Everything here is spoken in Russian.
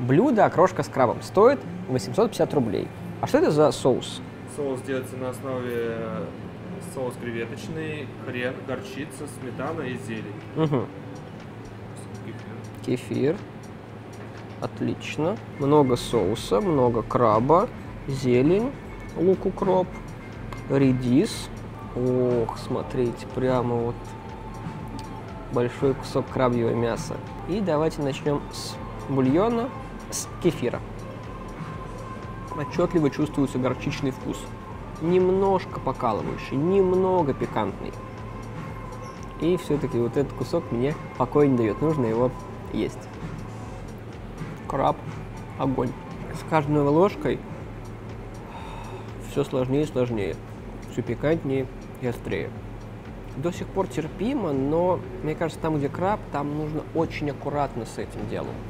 Блюдо окрошка с крабом стоит 850 рублей. А что это за соус? Соус делается на основе соус креветочный, хрен, горчица, сметана и зелень. Угу. Кефир. Отлично. Много соуса, много краба, зелень, лук-укроп, редис. Ох, смотрите, прямо вот большой кусок крабьего мяса. И давайте начнем с бульона, с кефира. Отчетливо чувствуется горчичный вкус. Немножко покалывающий, немного пикантный. И все-таки вот этот кусок мне покоя не дает. Нужно его есть. Краб – огонь. С каждой ложкой все сложнее и сложнее. Все пикантнее и острее. До сих пор терпимо, но, мне кажется, там, где краб, там нужно очень аккуратно с этим делом.